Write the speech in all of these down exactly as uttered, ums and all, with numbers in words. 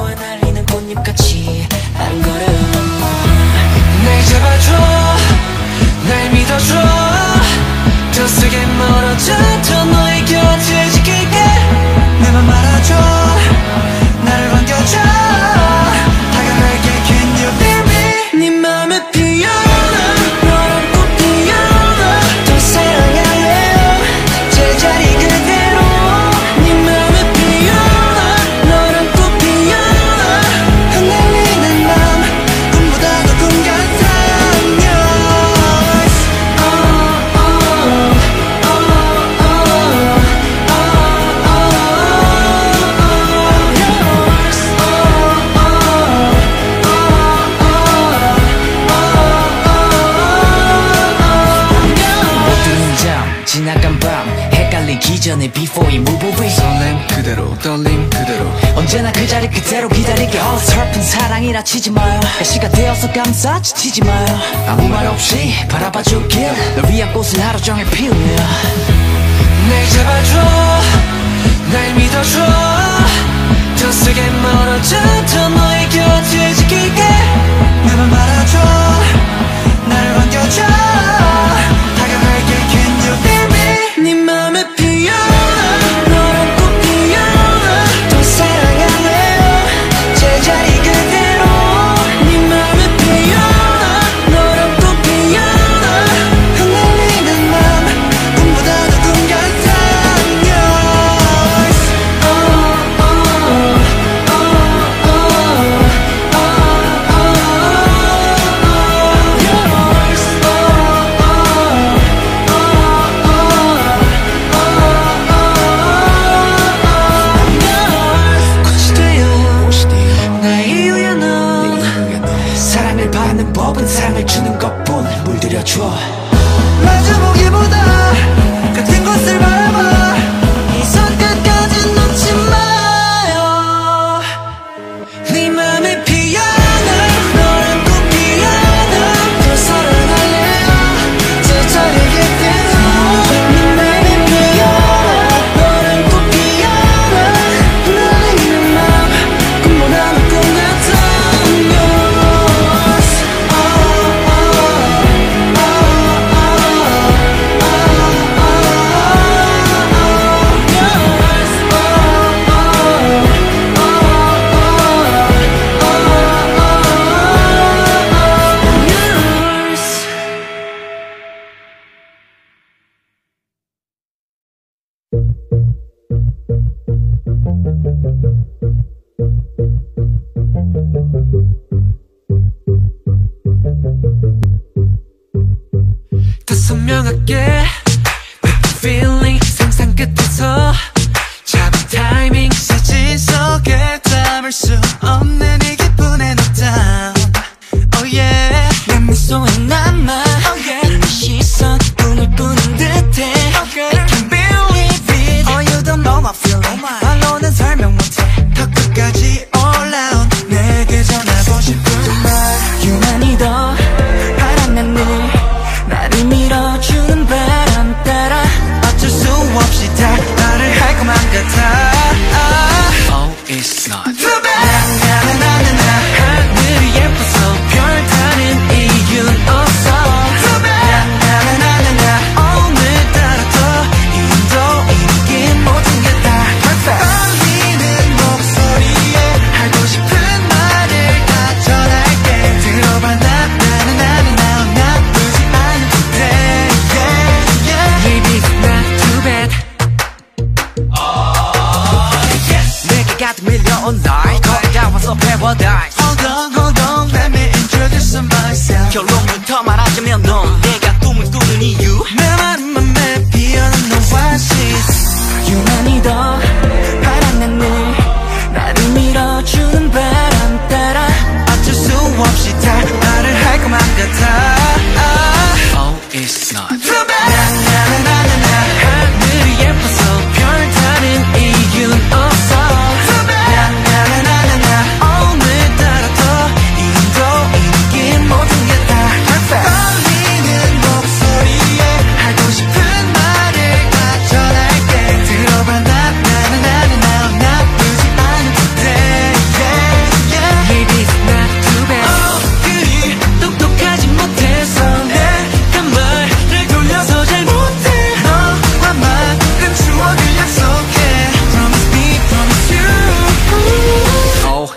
너와 날리는 꽃잎같이 한 걸음 날 잡아줘 날 믿어줘 더 세게 멀어져도 너의 곁을 지킬게 내 맘 알아줘 나를 반겨줘 다가갈게 Can you feel me 네 맘에 피어 전에 before you move away 설렘 그대로 떨림 그대로 언제나 그 자리 그대로 기다릴게 어설픈 사랑이라 치지 마요 날씨가 되어서 감싸 지치지 마요 아무 말 없이 바라봐줄게 널 위한 꽃을 하루 종일 피우며 날 잡아줘 날 믿어줘 더 세게 멀어져도 너의 곁을 지킬게 내 맘 알아줘 나를 반겨줘 다가갈게 Can you feel me 네 맘에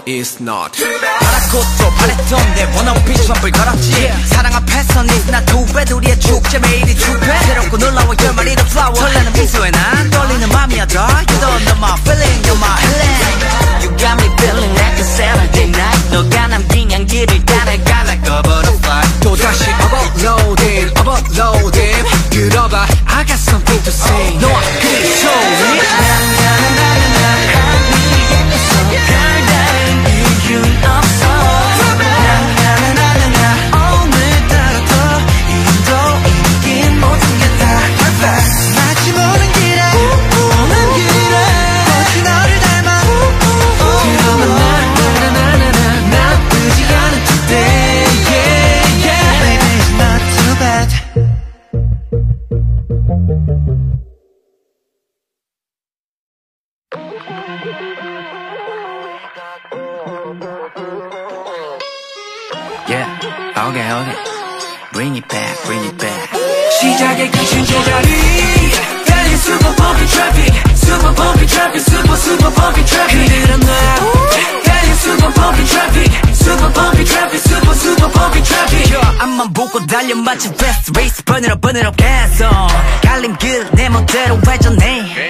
is not. 바라꽃도 바랬던 내 원아웃빛 맘불 걸었지. 사랑한 패션 is not too bad. 우리의 축제 매일이 축배. 새롭고 놀라워 열말이 더 flower. 설레는 미소에 난 떨리는 맘이야 더. You don't know my feeling, you're my healing. You got me feeling like a Saturday night. 너가 남긴 향기를 따라가 like a butterfly. 또다시 overloaded, overloaded. 들어봐, I got something to say. 너와 그리 show me. Okay, okay. Bring it back, bring it back. 시작의 기준 제자리. 달린 super bumpy traffic, super bumpy traffic, super super bumpy traffic. 그들은 나. 달린 super bumpy traffic, super bumpy traffic, super super bumpy traffic. 저 앞만 보고 달려 마치 fast race. Burn it up, burn it up, gas on. 갈림길 내 멋대로 회전해.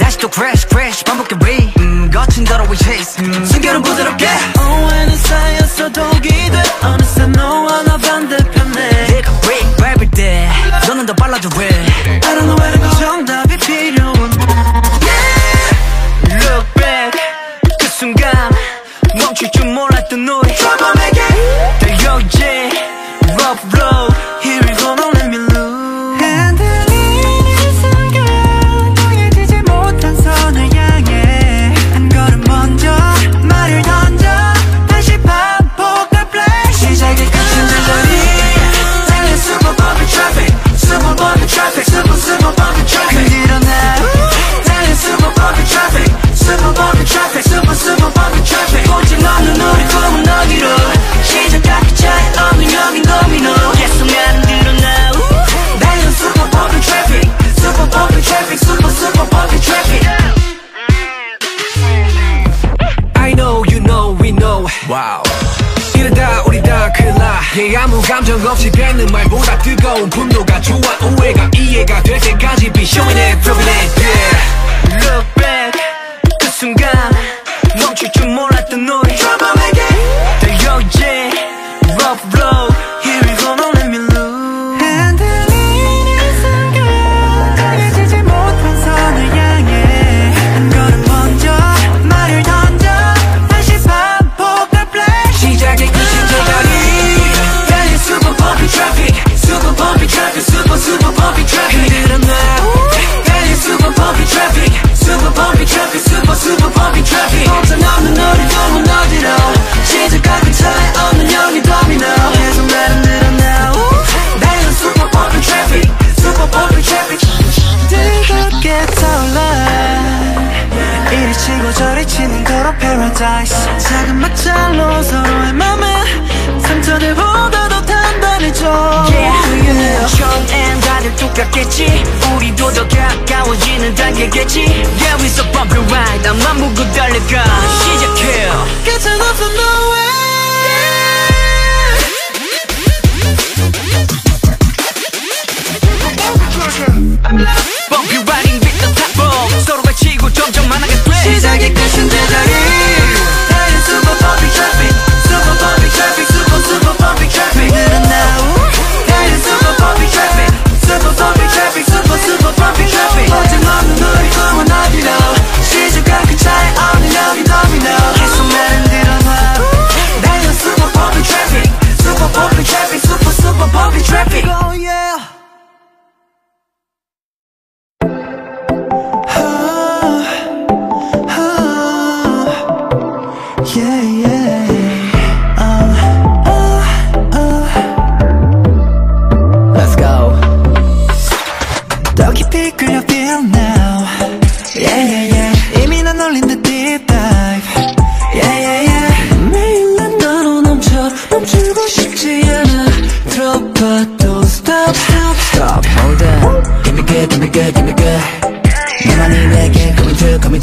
다시 또 crash, crash 반복해 re. 음, 거친 더러 we chase. 음, 숨결은 부드럽게. 오해는 쌓였어도 기대. 어느새 너와 Yeah, 아무 감정 없이 뱉는 말보다 뜨거운 분노가 좋아. 오해가 이해가 될 때까지 be showing it, proving it, yeah. Look back, 그 순간 멈출 줄 몰랐던 우리 trouble 달려 이제 rough road. 작은 마찰로 서로의 맘에 상처를 보다 더 단단해져. Yeah, 처음엔 다들 똑같겠지. 우리도 더 가까워지는 단계겠지. Yeah, we're so bumpy right. 나만 보고 달려가 시작해. 끝은 없어 no way. Bumpy riding with the top ball. 서로가 치고 점점 만나게 돼. 시작이 끝인 대단히.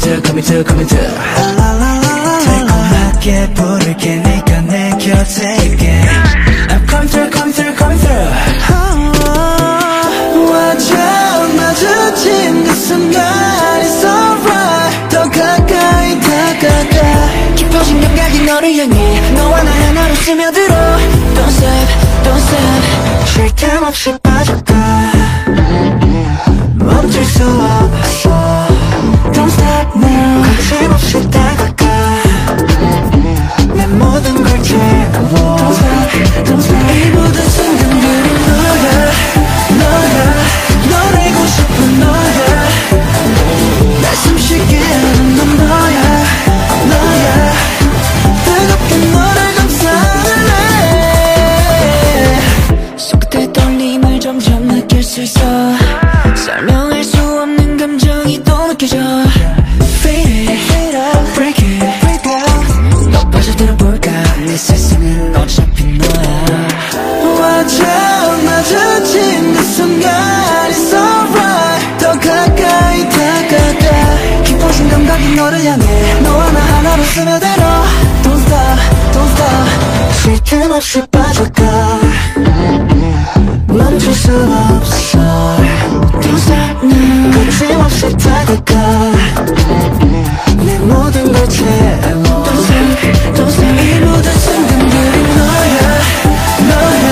Coming to, coming to, coming to, coming to. La la la la la. Take a look at. 부를게 네가 내 곁에 있게. Now come through, come through, come through. Oh, watch out, 마주친 그 순간 it's alright. 더 가까이 다가가 깊어진 감각이 너를 향해 너와 나 하나로 스며들어. Don't stop, don't stop. 쉴 틈 없이 빠져가 멈출 수 없어. Don't stop now. 거침없이 다가가 내 모든 걸 채워. Don't stop, don't stop. 이 모든 순간들은 너야, 너야. 널 알고 싶은 너야. 날 숨쉬게 하는 넌 너야, 너야. 뜨겁게 너를 감싸네. 손끝에 떨림을 점점 느낄 수 있어. 설명할 수 없는 감정이 또 느껴져. Fade it, break it, break out. 너 빠져들어볼까 내 세상은 어차피 너야. Watch out, 마주친 그 순간 it's alright. 더 가까이 다가가 깊어진 감각이 너를 향해 너와 나 하나로 스며들어. Don't stop, don't stop. 쉴 틈 없이 빠져가 멈출 수 없어. Don't stop now. 거침없이 다가가 내 모든 걸 채워. Don't stop, don't stop. 이 모든 순간들이 너야, 너야.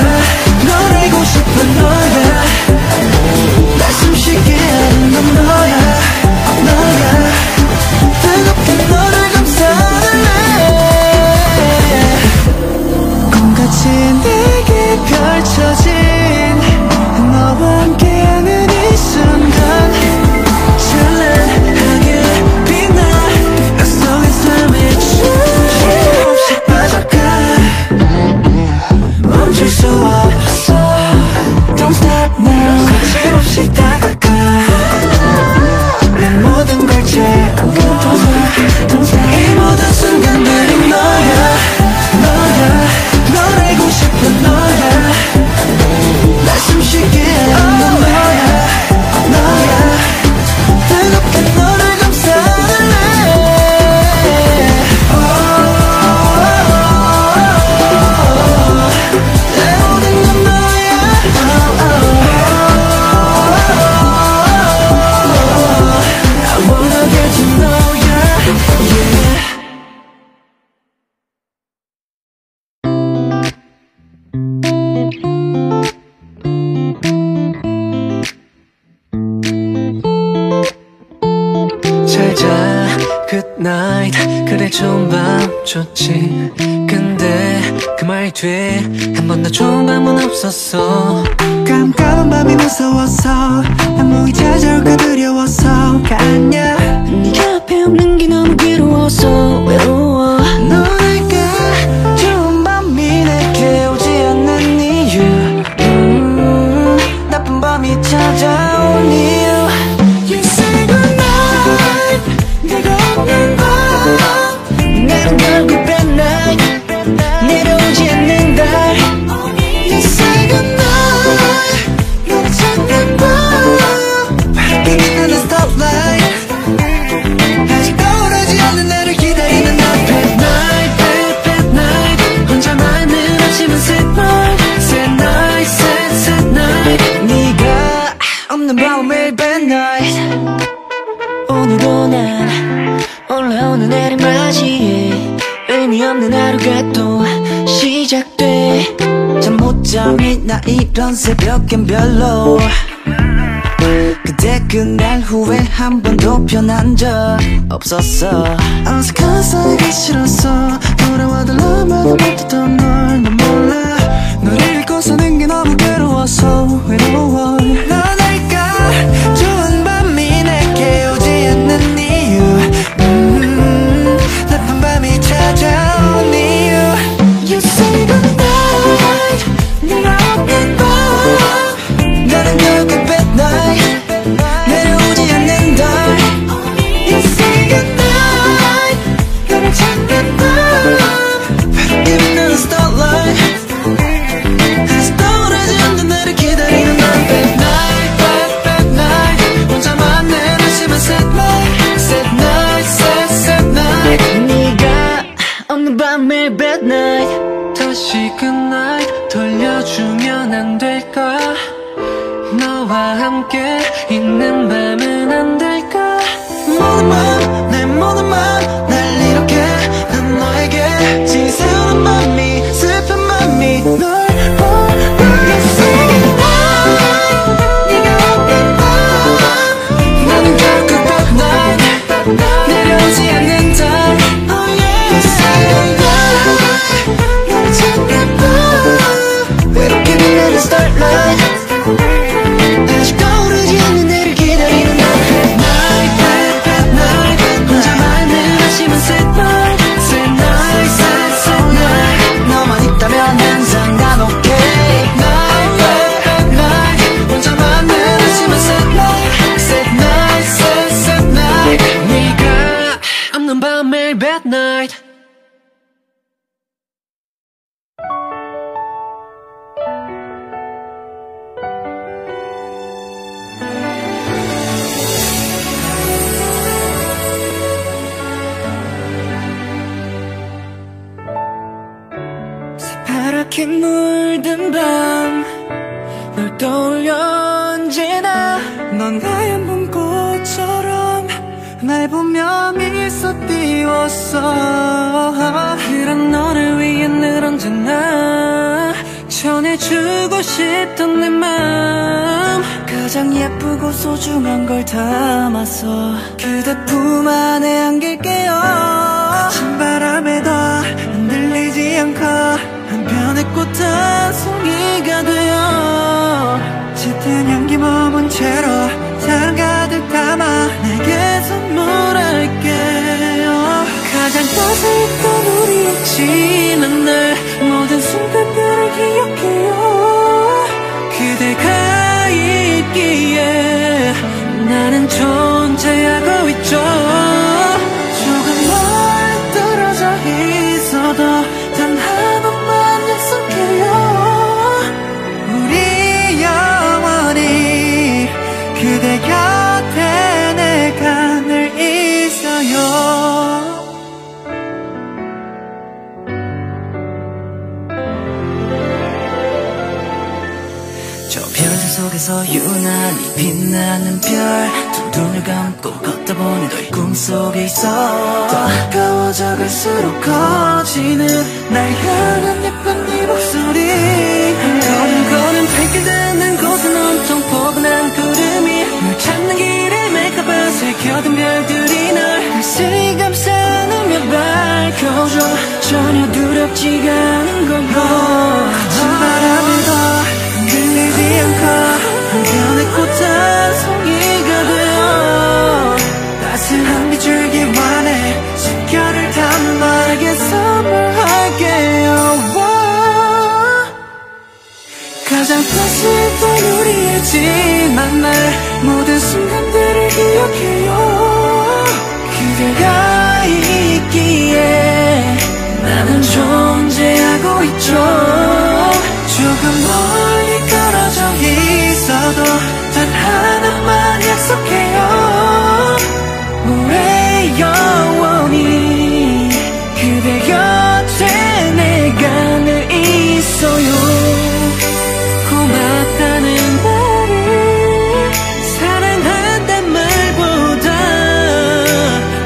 널 알고 싶은 너야. 날 숨쉬게 하는 건 너야, 너야. 뜨겁게 너를 감싸네. 꿈같이 내게 펼쳐진 너와 함께하는 이 순간 찬란하게 빛나. 나 속의 삶에 쉴 틈 없이 빠져가 멈출 수 없어. Don't stop now. 쉴 틈 없이 다가가 내 모든 걸 채워. Don't stop. 이 모든 순간들이 너야, 너야. 널 알고 싶은 너야. 날 숨쉬게 하는 건 너야, 너야. 뜨겁게 너를 감싸네. 내 모든 건 너야. I wanna get to know ya, yeah. 좋은 밤 좋지. 근데 그 말 뒤에 한 번 더 좋은 밤은 없었어. 깜깜한 밤이 무서웠어. 악몽이 찾아올까 두려워서 갔냐. 네가 앞에 없는 게 너무 괴로워서 외로워. 너랄까 좋은 밤이 내게 오지 않는 이유. 음, 나쁜 밤이 찾아온 이유. You say good night. 내가 없는 밤 결국 뱃날 내려오지 않는 달. You say goodnight. 너를 찾는 밤 바람이 나는 starlight. 아직 떠오르지 않는 나를 기다리는 너. Bad night, bad bad night. 혼자만 늘어지는 sad night, sad night, sad sad night. 네가 없는 밤은 매일 bad night. 오늘도 난 올라오는 해를 맞이해. 의미 없는 하루가 또 시작돼. 잠 못 자니 나 이런 새벽엔 별로. 그대 그날 후에 한 번도 편한 적 없었어. 어색한 사이기 싫었어. 돌아와도 너마다 못했던 널 난 몰라. 너를 잊고 사는 게 너무 괴로워서 외로워. 넌 알까 좋은 밤이 내게 오지 않는 이유. 음, 나쁜 밤이 찾아. You say goodnight. 너를 찾는 밤 my bed night. 다시 그날 돌려주면 안 될까? 너와 함께 있는 밤은 안 될까? 모든 맘, 내 모든 맘 날 이렇게 난 너에게 지새우는 맘이 슬픈 맘이 널 새파랗게 물든 밤 널 떠올려 언제나 넌 하얀 봄꽃처럼 날 보며 미소 띄웠어. 그런 너를 위해 늘 언제나 전해주고 싶던 내 맘 가장 예쁘고 소중한 걸 담아서 그대 품 안에 안길게요. 거친 바람에 더 흔들리지 않고 한 편의 꽃 한 송이가 되어 짙은 향기 머문 채로 사랑 가득 담아 내게 선물할게요. 가장 따스했던 우리의 지난 날 모든 순간들을 기억해요. 그대가 있기에 나는 존재하고 있죠. 조금 멀떨어져 있어도 단 한 번만 약속해요. 우리 영원히 그대 곁에 내가 늘 있어요. 속에서 유난히 빛나는 별 두 눈을 감고 걷다 보니 너의 꿈속에 있어. 더 가까워져 갈수록 커지는 날 향한 예쁜 네 목소리. 걸음 걸음 밝게 되는 곳은 온통 포근한 구름이 널 찾는 길에 메이크업을 새겨둔 별들이 널 다시 감싸 안으며 밝혀줘. 전혀 두렵지가 않은 걸로 거친 바람을 더 흔들리지 않고 한 편의 꽃 한 송이가 되어 따스한 빛을 기원해 숨결을 담은 너에게 선물할게요. 가장 따스했던 우리의 지난 날 모든 순간들을 기억해요. 그대가 있기에 나는 존재하고 있죠. 조금 멀 떨어져 있어도 단 하나만 약속해요. 우리 영원히 그대 곁에 내가 늘 있어요. 고맙다는 말을 사랑한다는 말보다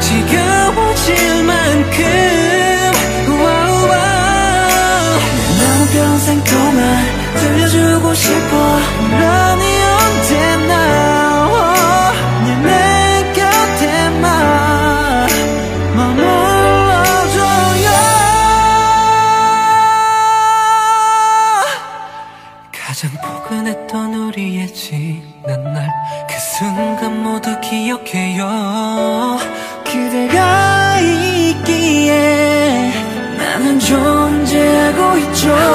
지겨워질 만큼 wow, wow. 나는 평생 동안 들려주고 싶어. 넌이 언제나 내 곁에만 머물러줘요. 가장 포근했던 우리의 지난 날 그 순간 모두 기억해요. 그대가 있기에 나는 존재하고 있죠.